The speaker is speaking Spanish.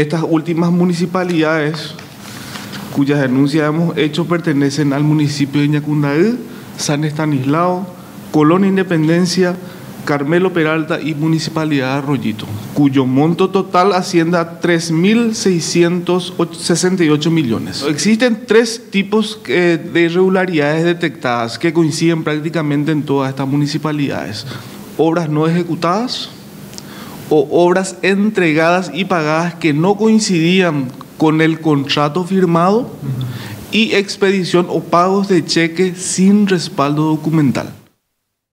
estas últimas municipalidades cuyas denuncias hemos hecho pertenecen al municipio de Ñacunday, San Estanislao, Colón Independencia, Carmelo Peralta y Municipalidad de Arroyito, cuyo monto total asciende a 3.668 millones. Existen tres tipos de irregularidades detectadas que coinciden prácticamente en todas estas municipalidades: obras no ejecutadas o obras entregadas y pagadas que no coincidían con el contrato firmado y expedición o pagos de cheque sin respaldo documental.